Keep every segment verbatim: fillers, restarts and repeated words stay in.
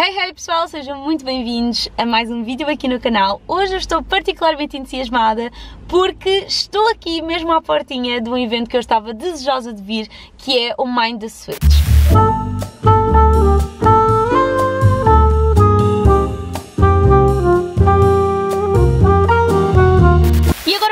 Hey, hey pessoal, sejam muito bem-vindos a mais um vídeo aqui no canal. Hoje eu estou particularmente entusiasmada porque estou aqui mesmo à portinha de um evento que eu estava desejosa de vir, que é o Mind the Switch.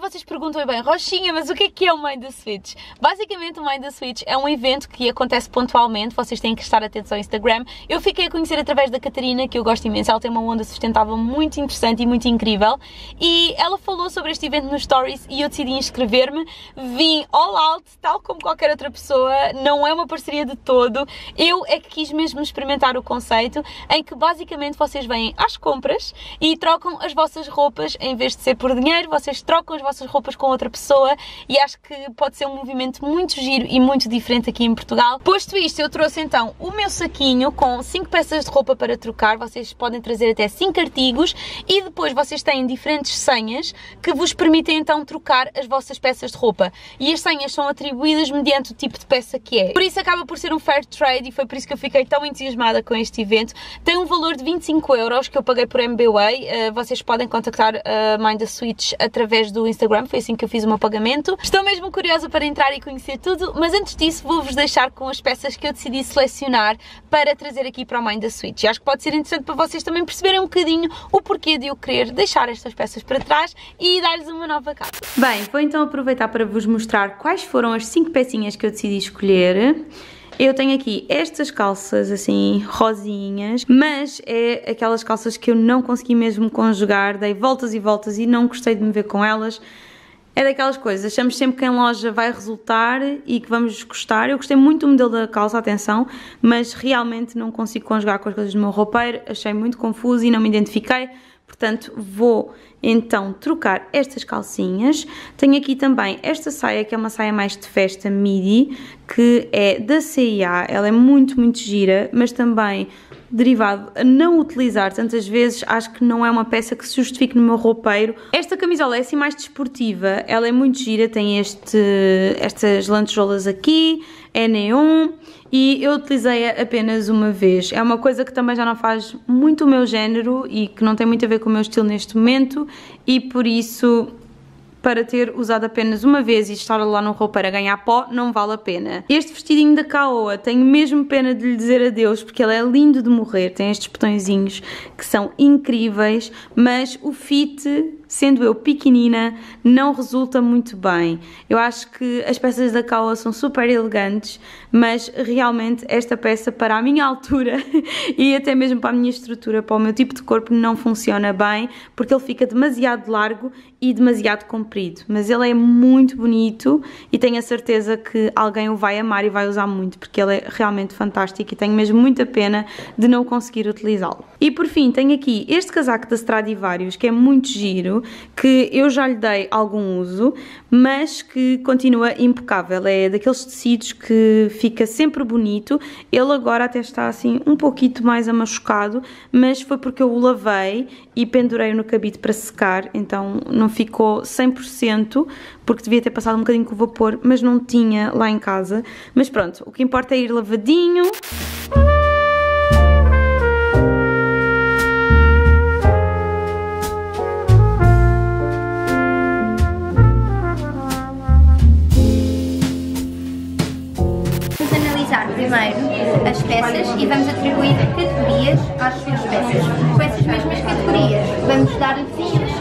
Vocês perguntam bem, Roxinha, mas o que é que é o Mind the Switch? Basicamente o Mind the Switch é um evento que acontece pontualmente, vocês têm que estar atentos ao Instagram. Eu fiquei a conhecer através da Catarina, que eu gosto imenso, ela tem uma onda sustentável muito interessante e muito incrível, e ela falou sobre este evento nos stories e eu decidi inscrever-me, vim all out, tal como qualquer outra pessoa, não é uma parceria de todo, eu é que quis mesmo experimentar o conceito em que basicamente vocês vêm às compras e trocam as vossas roupas, em vez de ser por dinheiro, vocês trocam as vossas roupas com outra pessoa, e acho que pode ser um movimento muito giro e muito diferente aqui em Portugal. Posto isto, eu trouxe então o meu saquinho com cinco peças de roupa para trocar, vocês podem trazer até cinco artigos e depois vocês têm diferentes senhas que vos permitem então trocar as vossas peças de roupa, e as senhas são atribuídas mediante o tipo de peça que é. Por isso acaba por ser um fair trade e foi por isso que eu fiquei tão entusiasmada com este evento. Tem um valor de vinte e cinco euros que eu paguei por M B Way, vocês podem contactar a Mind the Switch através do Instagram. Foi assim que eu fiz o meu pagamento. Estou mesmo curiosa para entrar e conhecer tudo, mas antes disso vou-vos deixar com as peças que eu decidi selecionar para trazer aqui para o Mind the Switch. E acho que pode ser interessante para vocês também perceberem um bocadinho o porquê de eu querer deixar estas peças para trás e dar-lhes uma nova cara. Bem, vou então aproveitar para vos mostrar quais foram as cinco pecinhas que eu decidi escolher. Eu tenho aqui estas calças assim rosinhas, mas é aquelas calças que eu não consegui mesmo conjugar, dei voltas e voltas e não gostei de me ver com elas. É daquelas coisas, achamos sempre que em loja vai resultar e que vamos gostar. Eu gostei muito do modelo da calça, atenção, mas realmente não consigo conjugar com as coisas do meu roupeiro, achei muito confuso e não me identifiquei. Portanto, vou então trocar estas calcinhas. Tenho aqui também esta saia, que é uma saia mais de festa midi, que é da C e A. Ela é muito, muito gira, mas também derivado a não utilizar tantas vezes, acho que não é uma peça que se justifique no meu roupeiro. Esta camisola é assim mais desportiva, ela é muito gira, tem este, estas lantejoulas aqui, é neon, e eu utilizei-a apenas uma vez. É uma coisa que também já não faz muito o meu género e que não tem muito a ver com o meu estilo neste momento, e por isso, para ter usado apenas uma vez e estar lá no roupeiro a ganhar pó, não vale a pena. Este vestidinho da Kaoa, tenho mesmo pena de lhe dizer adeus, porque ele é lindo de morrer, tem estes botõezinhos que são incríveis, mas o fit, sendo eu pequenina, não resulta muito bem. Eu acho que as peças da Kawa são super elegantes, mas realmente esta peça para a minha altura e até mesmo para a minha estrutura, para o meu tipo de corpo, não funciona bem, porque ele fica demasiado largo e demasiado comprido. Mas ele é muito bonito e tenho a certeza que alguém o vai amar e vai usar muito, porque ele é realmente fantástico e tenho mesmo muita pena de não conseguir utilizá-lo. E por fim tenho aqui este casaco da Stradivarius, que é muito giro, que eu já lhe dei algum uso, mas que continua impecável. É daqueles tecidos que fica sempre bonito. Ele agora até está assim um pouquinho mais amachucado, mas foi porque eu o lavei e pendurei-o no cabide para secar, então não ficou cem por cento porque devia ter passado um bocadinho com o vapor, mas não tinha lá em casa. Mas pronto, o que importa é ir lavadinho. Vamos analisar primeiro as peças e vamos atribuir categorias às suas peças. Com essas mesmas categorias vamos dar-lhe fichas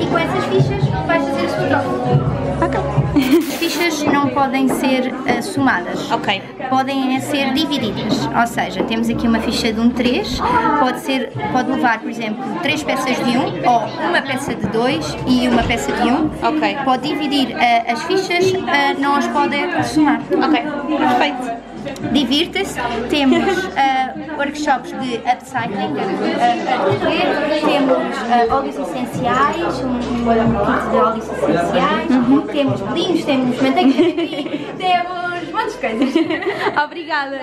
e com essas fichas vais fazer a sua troca. Ok. As fichas não podem ser uh, somadas. Ok. Podem ser divididas, ou seja, temos aqui uma ficha de um três, pode, ser, pode levar, por exemplo, três peças de um, ou uma peça de dois e uma peça de um. Ok. Pode dividir uh, as fichas, uh, não as pode somar. Ok, perfeito. Divirta-se, temos uh, workshops de upcycling uh, para decorrer, temos uh, óleos essenciais, um, um kit de óleos essenciais, uhum. Temos bolinhos, temos manteiga de caqui, temos muitas coisas. Obrigada!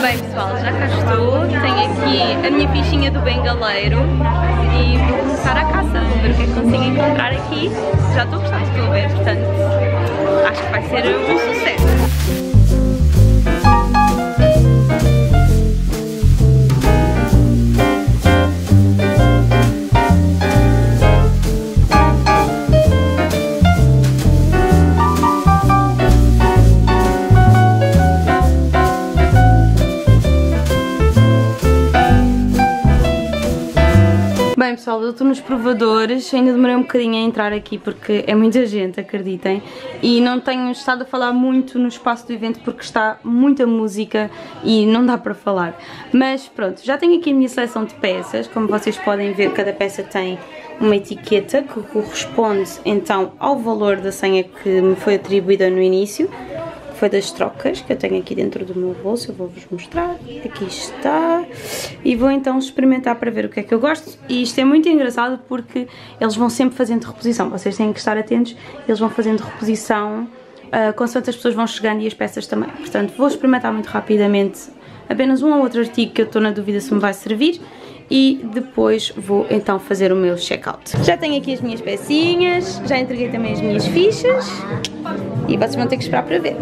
Bem pessoal, já cá estou. Tenho aqui a minha fichinha do bengaleiro e vou começar me encontrar aqui. Já estou gostando do que eu ver, portanto acho que vai ser um sucesso. Bem pessoal, eu estou nos provadores, ainda demorei um bocadinho a entrar aqui porque é muita gente, acreditem, e não tenho estado a falar muito no espaço do evento porque está muita música e não dá para falar, mas pronto, já tenho aqui a minha seleção de peças. Como vocês podem ver, cada peça tem uma etiqueta que corresponde então ao valor da senha que me foi atribuída no início, foi das trocas que eu tenho aqui dentro do meu bolso. Eu vou-vos mostrar, aqui está, e vou então experimentar para ver o que é que eu gosto. E isto é muito engraçado porque eles vão sempre fazendo reposição, vocês têm que estar atentos, eles vão fazendo reposição uh, consoante as pessoas vão chegando e as peças também, portanto vou experimentar muito rapidamente apenas um ou outro artigo que eu estou na dúvida se me vai servir e depois vou então fazer o meu check-out. Já tenho aqui as minhas pecinhas, já entreguei também as minhas fichas e vocês vão ter que esperar para ver.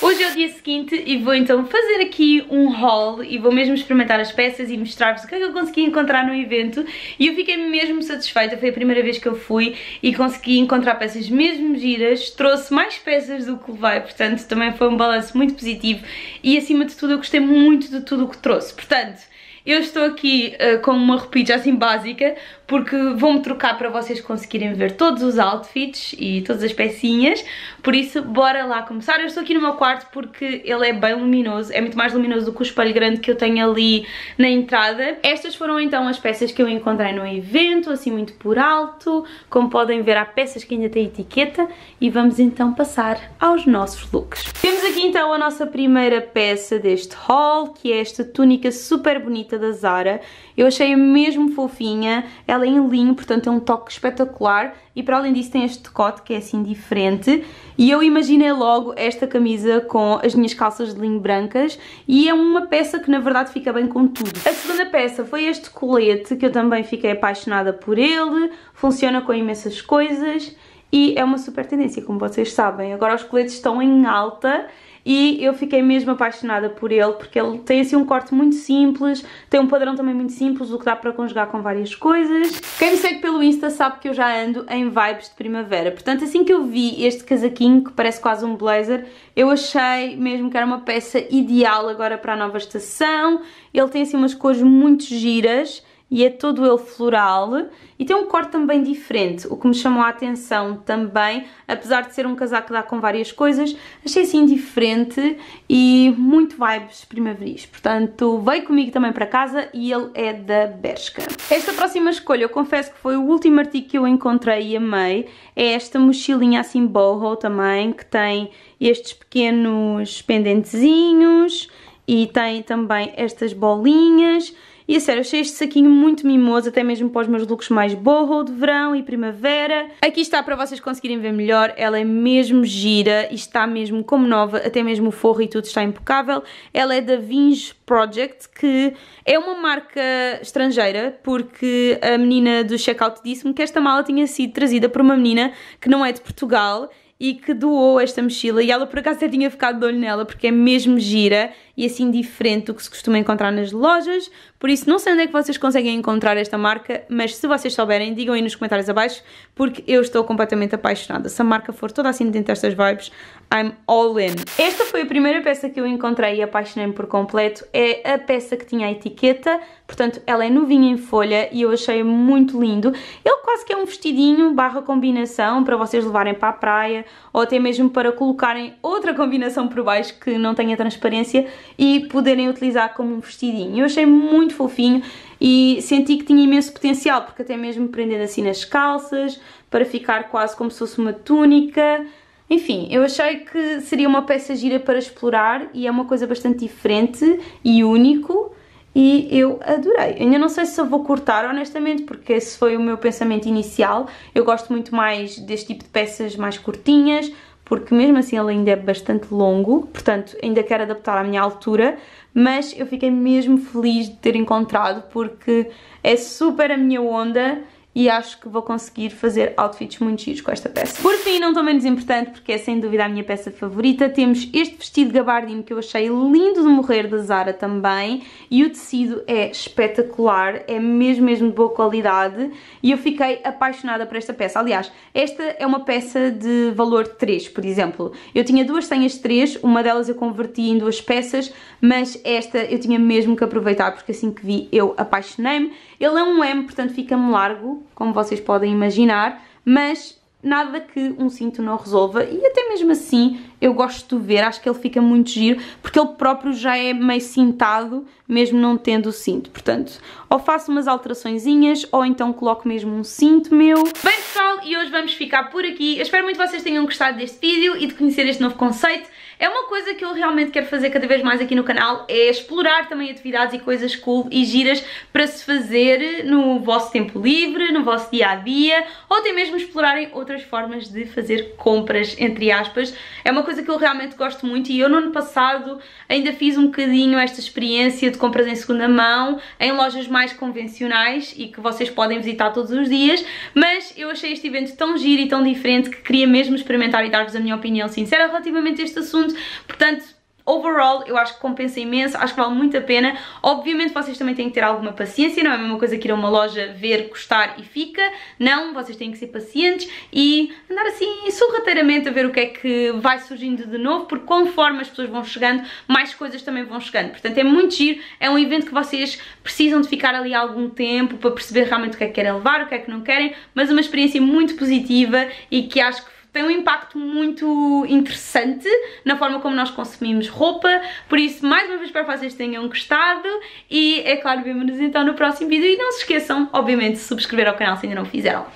Hoje é o dia seguinte e vou então fazer aqui um haul e vou mesmo experimentar as peças e mostrar-vos o que é que eu consegui encontrar no evento, e eu fiquei mesmo satisfeita, foi a primeira vez que eu fui e consegui encontrar peças mesmo giras, trouxe mais peças do que levei, portanto também foi um balanço muito positivo e acima de tudo eu gostei muito de tudo o que trouxe, portanto eu estou aqui uh, com uma roupinha assim básica, porque vou-me trocar para vocês conseguirem ver todos os outfits e todas as pecinhas, por isso bora lá começar. Eu estou aqui no meu quarto porque ele é bem luminoso, é muito mais luminoso do que o espelho grande que eu tenho ali na entrada. Estas foram então as peças que eu encontrei no evento, assim muito por alto, como podem ver há peças que ainda têm etiqueta, e vamos então passar aos nossos looks. Temos aqui então a nossa primeira peça deste haul, que é esta túnica super bonita da Zara. Eu achei-a mesmo fofinha, ela é em linho, portanto é um toque espetacular, e para além disso tem este decote que é assim diferente, e eu imaginei logo esta camisa com as minhas calças de linho brancas, e é uma peça que na verdade fica bem com tudo. A segunda peça foi este colete, que eu também fiquei apaixonada por ele, funciona com imensas coisas e é uma super tendência, como vocês sabem, agora os coletes estão em alta. E eu fiquei mesmo apaixonada por ele, porque ele tem assim um corte muito simples, tem um padrão também muito simples, o que dá para conjugar com várias coisas. Quem me segue pelo Insta sabe que eu já ando em vibes de primavera, portanto assim que eu vi este casaquinho, que parece quase um blazer, eu achei mesmo que era uma peça ideal agora para a nova estação. Ele tem assim umas cores muito giras e é todo ele floral e tem um corte também diferente, o que me chamou a atenção também, apesar de ser um casaco que dá com várias coisas, achei assim diferente e muito vibes primaveris, portanto veio comigo também para casa e ele é da Bershka. Esta próxima escolha eu confesso que foi o último artigo que eu encontrei e amei, é esta mochilinha assim boho também, que tem estes pequenos pendentezinhos e tem também estas bolinhas. E a sério, achei este saquinho muito mimoso, até mesmo para os meus looks mais boho de verão e primavera. Aqui está para vocês conseguirem ver melhor, ela é mesmo gira e está mesmo como nova, até mesmo o forro e tudo está impecável. Ela é da Vinj Project, que é uma marca estrangeira, porque a menina do check-out disse-me que esta mala tinha sido trazida por uma menina que não é de Portugal e que doou esta mochila, e ela por acaso até tinha ficado de olho nela, porque é mesmo gira e assim diferente do que se costuma encontrar nas lojas, por isso não sei onde é que vocês conseguem encontrar esta marca, mas se vocês souberem, digam aí nos comentários abaixo, porque eu estou completamente apaixonada. Se a marca for toda assim dentro destas vibes, I'm all in. Esta foi a primeira peça que eu encontrei e apaixonei-me por completo, é a peça que tinha a etiqueta, portanto ela é novinha em folha e eu achei muito lindo. Ele quase que é um vestidinho barra combinação para vocês levarem para a praia, ou até mesmo para colocarem outra combinação por baixo que não tenha transparência e poderem utilizar como um vestidinho. Eu achei muito fofinho e senti que tinha imenso potencial, porque até mesmo prendendo assim nas calças, para ficar quase como se fosse uma túnica. Enfim, eu achei que seria uma peça gira para explorar e é uma coisa bastante diferente e único. E eu adorei. Ainda não sei se eu vou cortar, honestamente, porque esse foi o meu pensamento inicial. Eu gosto muito mais deste tipo de peças mais curtinhas, porque mesmo assim ele ainda é bastante longo, portanto ainda quero adaptar à minha altura, mas eu fiquei mesmo feliz de ter encontrado, porque é super a minha onda e acho que vou conseguir fazer outfits muito giros com esta peça. Por fim, não tão menos importante, porque é sem dúvida a minha peça favorita, temos este vestido gabardino que eu achei lindo de morrer, da Zara também, e o tecido é espetacular, é mesmo mesmo de boa qualidade e eu fiquei apaixonada por esta peça. Aliás, esta é uma peça de valor três, por exemplo. Eu tinha duas senhas de três, uma delas eu converti em duas peças, mas esta eu tinha mesmo que aproveitar, porque assim que vi eu apaixonei-me. Ele é um M, portanto fica-me largo, como vocês podem imaginar, mas nada que um cinto não resolva, e até mesmo assim eu gosto de ver, acho que ele fica muito giro, porque ele próprio já é meio cintado, mesmo não tendo o cinto. Portanto, ou faço umas alteraçõezinhas, ou então coloco mesmo um cinto meu. Bem pessoal, e hoje vamos ficar por aqui. Eu espero muito que vocês tenham gostado deste vídeo e de conhecer este novo conceito. É uma coisa que eu realmente quero fazer cada vez mais aqui no canal, é explorar também atividades e coisas cool e giras para se fazer no vosso tempo livre, no vosso dia-a-dia, ou até mesmo explorarem outras formas de fazer compras, entre aspas. É uma coisa que eu realmente gosto muito e eu no ano passado ainda fiz um bocadinho esta experiência de compras em segunda mão, em lojas mais convencionais e que vocês podem visitar todos os dias, mas eu achei este evento tão giro e tão diferente que queria mesmo experimentar e dar-vos a minha opinião sincera relativamente a este assunto. Portanto, overall, eu acho que compensa imenso, acho que vale muito a pena. Obviamente vocês também têm que ter alguma paciência, não é a mesma coisa que ir a uma loja, ver, gostar e fica. Não, vocês têm que ser pacientes e andar assim sorrateiramente a ver o que é que vai surgindo de novo, porque conforme as pessoas vão chegando, mais coisas também vão chegando. Portanto, é muito giro, é um evento que vocês precisam de ficar ali algum tempo para perceber realmente o que é que querem levar, o que é que não querem, mas uma experiência muito positiva e que acho que tem um impacto muito interessante na forma como nós consumimos roupa. Por isso, mais uma vez, espero que vocês tenham gostado e, é claro, vemo-nos então no próximo vídeo e não se esqueçam, obviamente, de subscrever ao canal se ainda não o fizeram.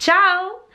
Tchau!